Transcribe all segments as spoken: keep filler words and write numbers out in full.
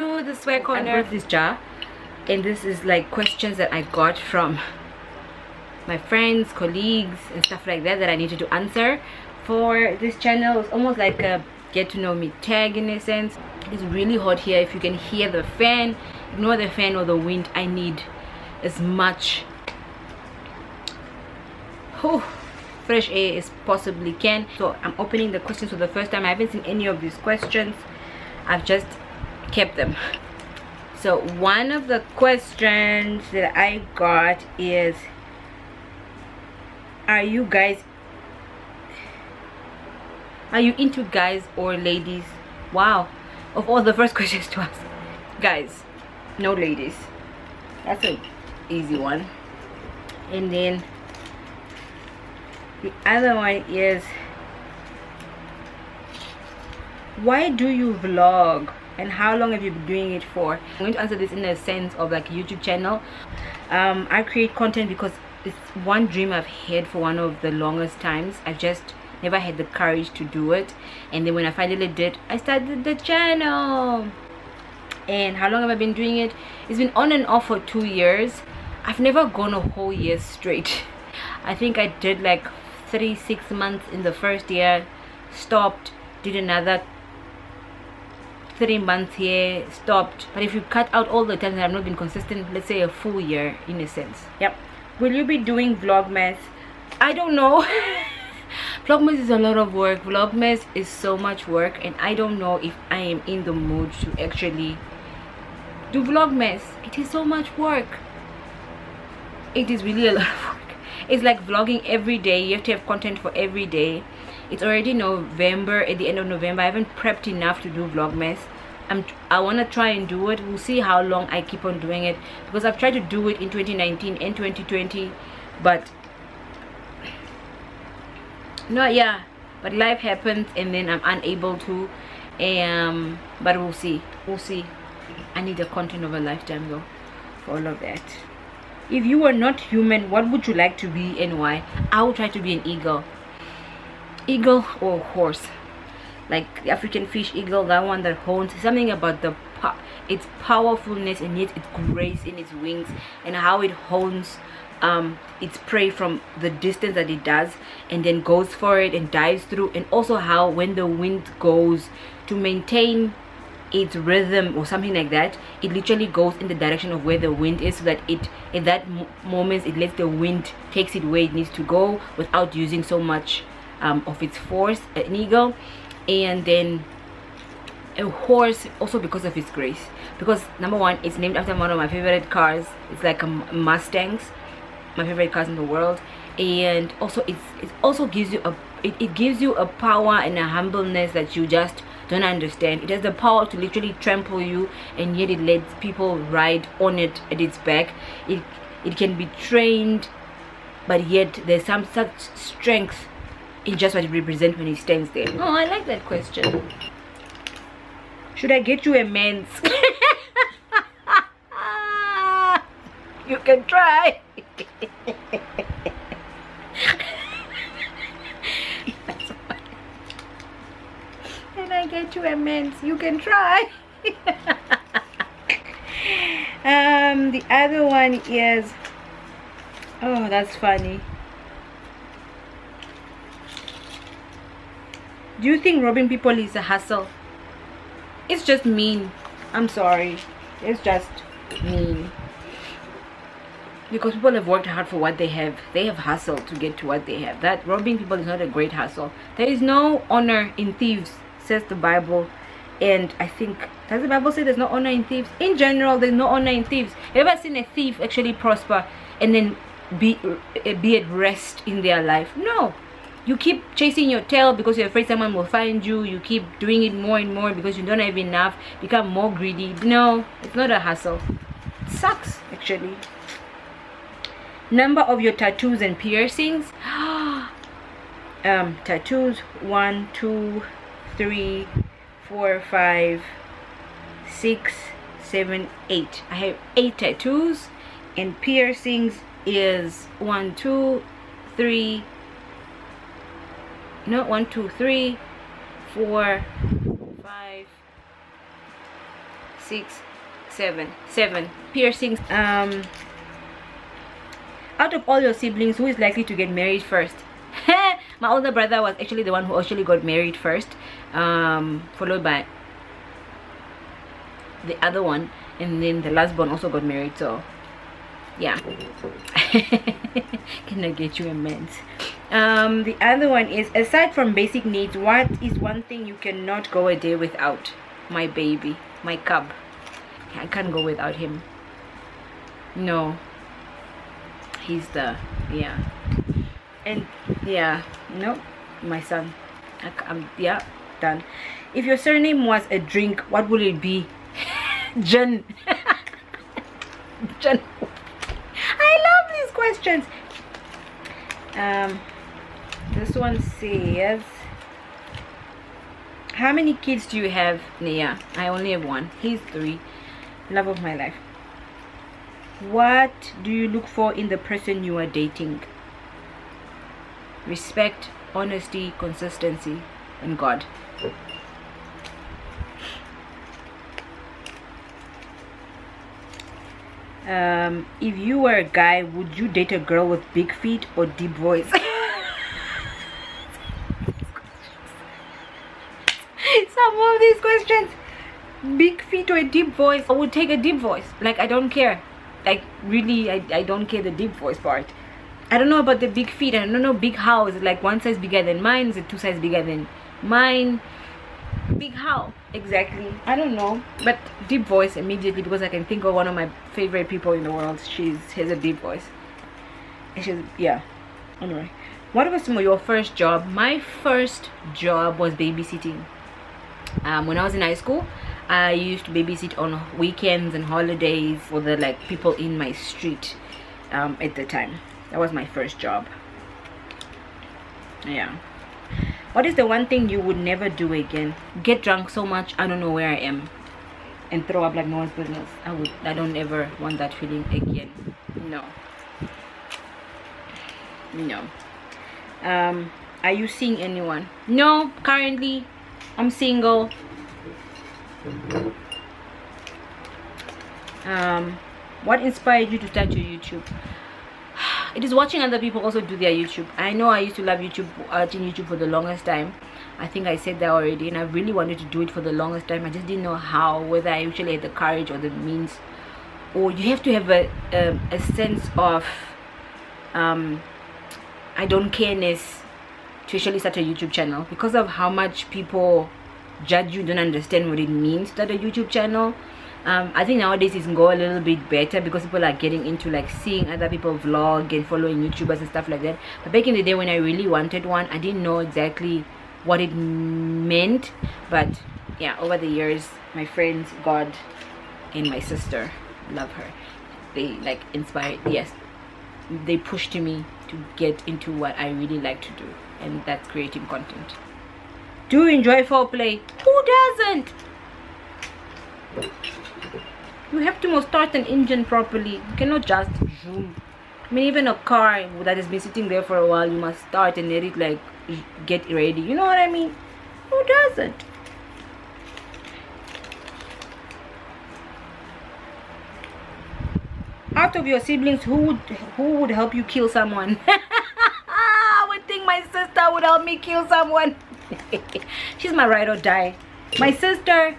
to the swear corner. I brought this jar, and this is like questions that I got from my friends, colleagues and stuff like that that I needed to answer for this channel. It's almost like a get to know me tag in a sense. It's really hot here. If you can hear the fan, ignore the fan or the wind. I need as much oh, fresh air as possibly can. So I'm opening the questions for the first time. I haven't seen any of these questions. I've just kept them. So one of the questions that I got is, are you guys are you into guys or ladies? Wow, of all the first questions to ask. Guys, no ladies. That's an easy one. And then the other one is, why do you vlog and how long have you been doing it for? I'm going to answer this in a sense of like YouTube channel. um I create content because it's one dream I've had for one of the longest times. I just never had the courage to do it, and then when I finally did, I started the channel. And how long have I been doing it? It's been on and off for two years. I've never gone a whole year straight. I think I did like three six months in the first year, stopped, did another three months here, stopped. But if you cut out all the times that I've not been consistent, let's say a full year in a sense. Yep. Will you be doing Vlogmas? I don't know. Vlogmas is a lot of work. Vlogmas is so much work, and I don't know if I am in the mood to actually do Vlogmas. It is so much work. It is really a lot of work. It's like vlogging every day. You have to have content for every day. It's already November. At the end of November, I haven't prepped enough to do Vlogmas. I'm, I want to try and do it. We'll see how long I keep on doing it, because I've tried to do it in twenty nineteen and twenty twenty, but no, yeah, but life happens, and then I'm unable to. Um, but we'll see. We'll see. I need the content of a lifetime though for all of that. If you were not human, what would you like to be and why? I would try to be an eagle. Eagle or horse, like the African fish eagle, that one that horns. Something about the its powerfulness and yet its grace in its wings, and how it hones um its prey from the distance that it does, and then goes for it and dives through. And also how when the wind goes to maintain its rhythm or something like that, it literally goes in the direction of where the wind is, so that it at that moment it lets the wind takes it where it needs to go without using so much um of its force. An eagle. And then a horse, also because of its grace, because number one, it's named after one of my favorite cars. It's like a Mustangs, my favorite cars in the world. And also it's it also gives you a it, it gives you a power and a humbleness that you just don't understand. It has the power to literally trample you, and yet it lets people ride on it at its back. It it can be trained, but yet there's some such strength in just what it represents when it stands there. Oh, I like that question. Should I get you a man's? You can try. That's funny. Can I get you a man's? You can try. Um, the other one is, oh, that's funny. Do you think robbing people is a hassle? It's just mean. I'm sorry. It's just mean. Because people have worked hard for what they have. They have hustled to get to what they have. That robbing people is not a great hassle. There is no honor in thieves, says the Bible. And I think, does the Bible say there's no honor in thieves? In general, there's no honor in thieves. Have you ever seen a thief actually prosper and then be, be at rest in their life? No. You keep chasing your tail because you're afraid someone will find you. You keep doing it more and more because you don't have enough. Become more greedy. No, it's not a hassle. It sucks, actually. Number of your tattoos and piercings. Um, tattoos. One, two, three, four, five, six, seven, eight. I have eight tattoos, and piercings is one, two, three. No, one, two, three, four, five, six, seven. Seven piercings. Um, out of all your siblings, who is likely to get married first? My older brother was actually the one who actually got married first, um, followed by the other one, and then the last born also got married. So yeah. Can I get you a mint? Um the other one is, aside from basic needs, what is one thing you cannot go a day without? My baby, my cub. I can't go without him. No, he's the, yeah. And yeah, no, my son. I, I'm, yeah, done. If your surname was a drink, what would it be? Jen. Jen. I love these questions. Um this one says, how many kids do you have? Nia, I only have one. He's three. Love of my life. What do you look for in the person you are dating? Respect, honesty, consistency, and God. Um, if you were a guy, would you date a girl with big feet or deep voice? Some of these questions. Big feet or a deep voice? I would take a deep voice. Like, I don't care. Like, really, I, I don't care the deep voice part. I don't know about the big feet. I don't know. Big how? Is it like one size bigger than mine? Is it two size bigger than mine? Big how exactly? I don't know. But deep voice immediately, because I can think of one of my favorite people in the world. She's has a deep voice. And she's, yeah. Anyway, what was your first job? My first job was babysitting. Um, when I was in high school, I used to babysit on weekends and holidays for the like people in my street. Um, at the time, that was my first job. Yeah. What is the one thing you would never do again? Get drunk so much I don't know where I am, and throw up like no one's business. I would. I don't ever want that feeling again. No. No. Um. Are you seeing anyone? No. Currently, I'm single. Um. What inspired you to start your YouTube? It is watching other people also do their YouTube. I know I used to love YouTube, watching YouTube for the longest time. I think I said that already, and I really wanted to do it for the longest time. I just didn't know how, whether I actually had the courage or the means. Or you have to have a, a, a sense of um, I don't care-ness to actually start a YouTube channel. Because of how much people judge you, don't understand what it means to start a YouTube channel. Um, I think nowadays it's go a little bit better because people are getting into like seeing other people vlog and following YouTubers and stuff like that. But back in the day when I really wanted one, I didn't know exactly what it meant. But yeah, over the years, my friends, God, and my sister, love her. They like inspired, yes, they pushed me to get into what I really like to do, and that's creating content. Do you enjoy foreplay? Who doesn't? You have to start an engine properly. You cannot just zoom. I mean, even a car that has been sitting there for a while, you must start and let it like get ready. You know what I mean? Who doesn't? Out of your siblings, who would who would help you kill someone? I would think my sister would help me kill someone. She's my ride or die. My sister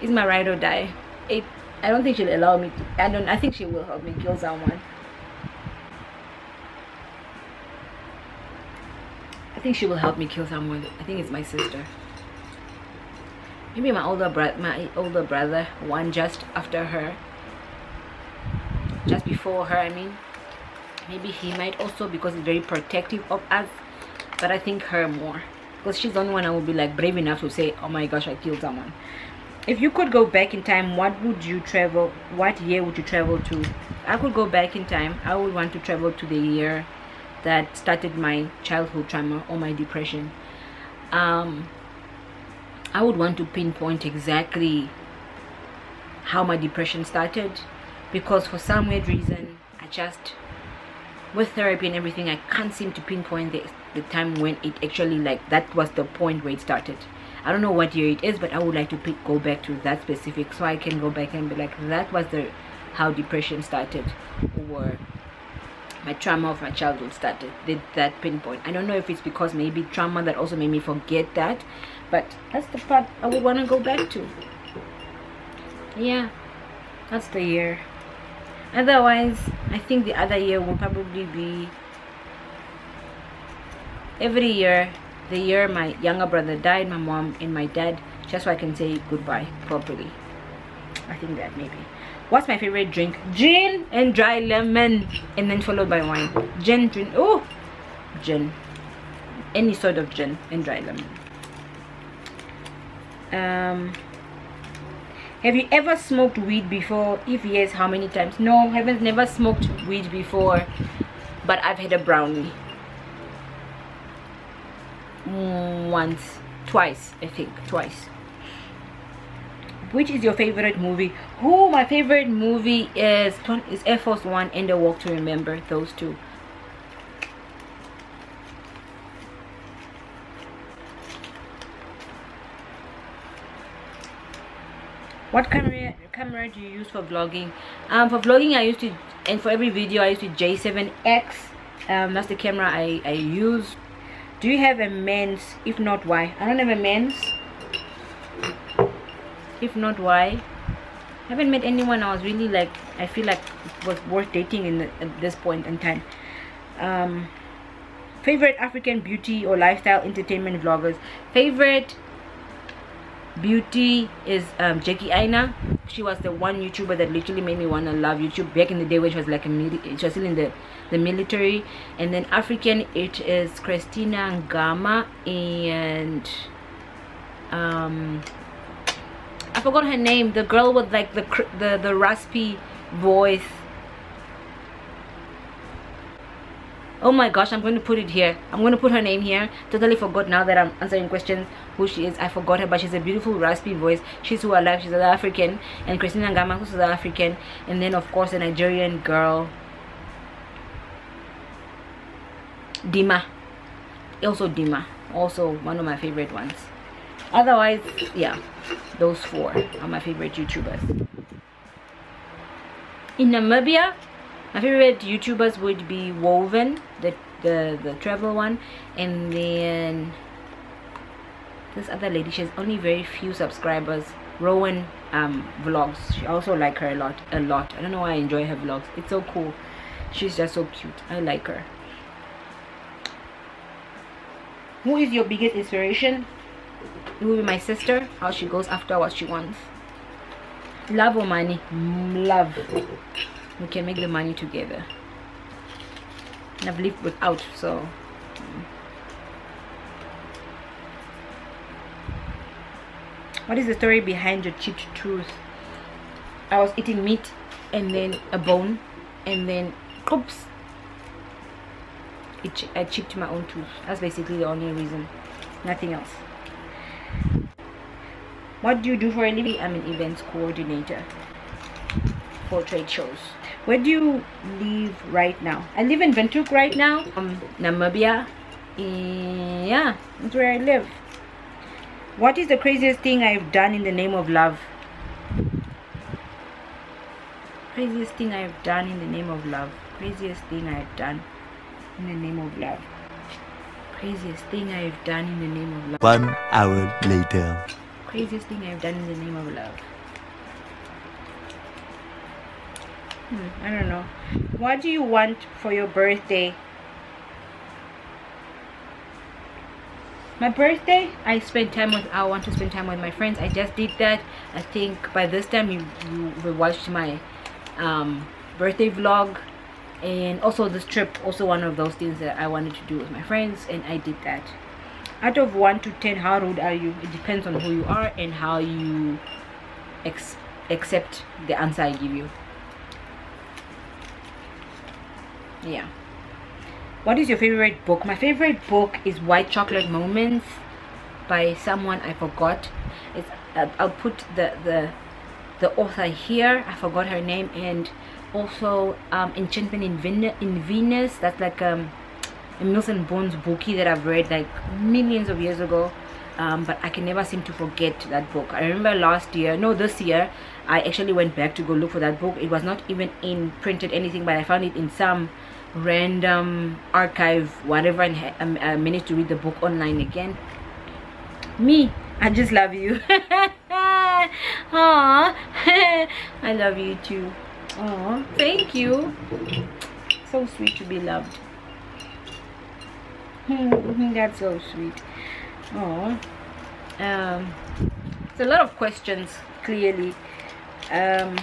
is my ride or die. It, I don't think she'll allow me to. I don't. I think she will help me kill someone. I think she will help me kill someone. I think it's my sister. Maybe my older brother. My older brother, one just after her, just before her. I mean, maybe he might also, because he's very protective of us. But I think her more, because she's the only one I will be like brave enough to say, "Oh my gosh, I killed someone." If you could go back in time, what would you travel? What year would you travel to? I could go back in time. I would want to travel to the year that started my childhood trauma or my depression. Um, I would want to pinpoint exactly how my depression started, because for some weird reason, I just, with therapy and everything, I can't seem to pinpoint the the time when it actually like that was the point where it started. I don't know what year it is, but I would like to pick, go back to that specific, so I can go back and be like, that was the how depression started, or my trauma of my childhood started. Did that pinpoint? I don't know if it's because maybe trauma that also made me forget that, but that's the part I would want to go back to. Yeah, that's the year. Otherwise, I think the other year will probably be, every year, the year my younger brother died, my mom and my dad, just so I can say goodbye properly. I think that maybe. What's my favorite drink? Gin and dry lemon, and then followed by wine. Gin, gin, oh, gin. Any sort of gin and dry lemon. Um, have you ever smoked weed before? If yes, how many times? No, haven't never smoked weed before, but I've had a brownie. Once, twice, I think, twice. Which is your favorite movie? Oh, my favorite movie is is Air Force One and The Walk to Remember. Those two. What camera camera do you use for vlogging? Um, for vlogging, I used to, and for every video, I used to J seven X. Um, that's the camera I I use. Do you have a men's? If not, why? I don't have a men's. If not, why? I haven't met anyone I was really like, I feel like it was worth dating in the, at this point in time. Um, favorite African beauty or lifestyle entertainment vloggers? Favorite beauty is um, Jackie Aina. She was the one YouTuber that literally made me want to love YouTube back in the day, when she was like a she was still in the, the military. And then African, it is Christina Ngama, and um. I forgot her name, the girl with like the the, the raspy voice. Oh my gosh, I'm going to put it here. I'm going to put her name here. Totally forgot now that I'm answering questions who she is. I forgot her, but she's a beautiful raspy voice. She's who I like. She's an African. And Christina Ngama, who's an African. And then of course a Nigerian girl, Dima. Also Dima. Also one of my favorite ones. Otherwise, yeah, those four are my favorite YouTubers. In Namibia, my favorite YouTubers would be Woven, the, the, the travel one, and then this other lady, she has only very few subscribers, Rowan um, Vlogs. I also like her a lot, a lot. I don't know why I enjoy her vlogs. It's so cool. She's just so cute. I like her. Who is your biggest inspiration? It will be my sister, how she goes after what she wants. Love or money? Love. We can make the money together. And I've lived without, so. What is the story behind your cheat tooth? I was eating meat, and then a bone, and then oops, it, I chipped my own tooth. That's basically the only reason. Nothing else. What do you do for a living? I'm an events coordinator for trade shows. Where do you live right now? I live in Ventuk right now. Um, Namibia. Yeah, that's where I live. What is the craziest thing I've done in the name of love? Craziest thing I've done in the name of love. Craziest thing I've done in the name of love. Craziest thing I've done in the name of love. One hour later. Craziest thing I've done in the name of love. Hmm, I don't know. What do you want for your birthday? My birthday, I spent time with. I want to spend time with my friends. I just did that. I think by this time you you, you watched my um, birthday vlog, and also this trip. Also one of those things that I wanted to do with my friends, and I did that. Out of one to ten, how rude are you? It depends on who you are and how you ex accept the answer I give you. Yeah. What is your favorite book? My favorite book is White Chocolate Moments by someone I forgot. It's, I'll put the, the, the author here. I forgot her name. And also um, Enchantment in, Ven in Venus. That's like... Um, Milton Bones bookie that I've read like millions of years ago. um, but I can never seem to forget that book. I remember last year, no, this year, I actually went back to go look for that book. It was not even in printed anything, but I found it in some random archive, whatever, and I managed to read the book online again. Me, I just love you. Aww. I love you too. Aww, thank you. So sweet to be loved. That's so sweet. Aww. Um, it's a lot of questions, clearly. Um,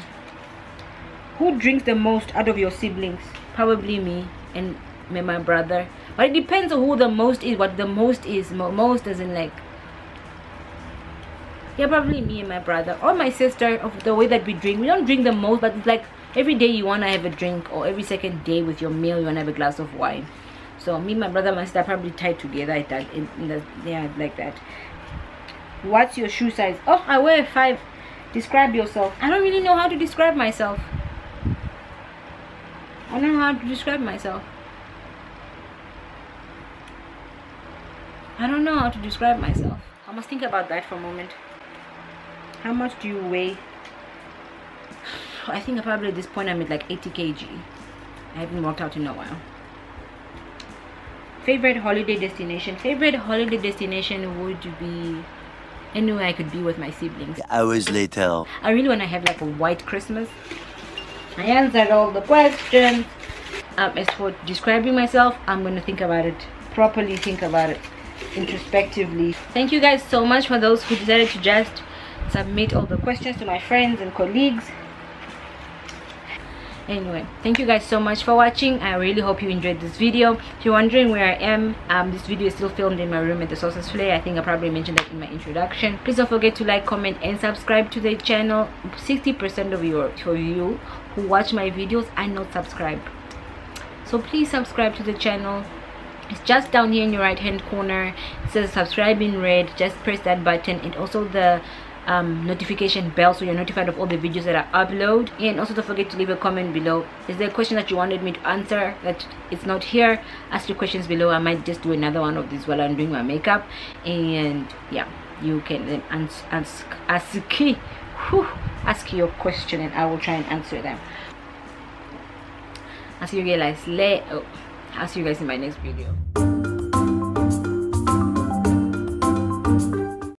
who drinks the most out of your siblings? Probably me and my brother. But it depends on who the most is. What the most is. Most as in like... Yeah, probably me and my brother or my sister, of the way that we drink. We don't drink the most, but it's like every day you want to have a drink, or every second day with your meal you want to have a glass of wine. So me, my brother, my sister probably tied together. I tied in, in the, yeah, like that. What's your shoe size? Oh, I wear a five. Describe yourself. I don't really know how to describe myself. I don't know how to describe myself. I don't know how to describe myself. I must think about that for a moment. How much do you weigh? I think probably at this point I'm at like eighty kilograms. I haven't worked out in a while. Favorite holiday destination? Favorite holiday destination would be anywhere I could be with my siblings. Hours later. I really want to have like a white Christmas. I answered all the questions. Um, as for describing myself, I'm going to think about it. Properly think about it. Introspectively. Thank you guys so much for those who decided to just submit all the questions to my friends and colleagues. Anyway, thank you guys so much for watching. I really hope you enjoyed this video. If you're wondering where I am, um this video is still filmed in my room at the Sources Flare. I think I probably mentioned that in my introduction. Please don't forget to like, comment and subscribe to the channel. Sixty percent of your for you who watch my videos are not subscribed, so please subscribe to the channel. It's just down here in your right hand corner. It says subscribe in red. Just press that button, and also the Um, notification bell, so you're notified of all the videos that I upload. And also don't forget to leave a comment below. Is there a question that you wanted me to answer that it's not here? Ask your questions below. I might just do another one of these while I'm doing my makeup. And yeah, you can then ask ask ask, whew, ask your question, and I will try and answer them. I'll see you guys, I'll see you guys in my next video.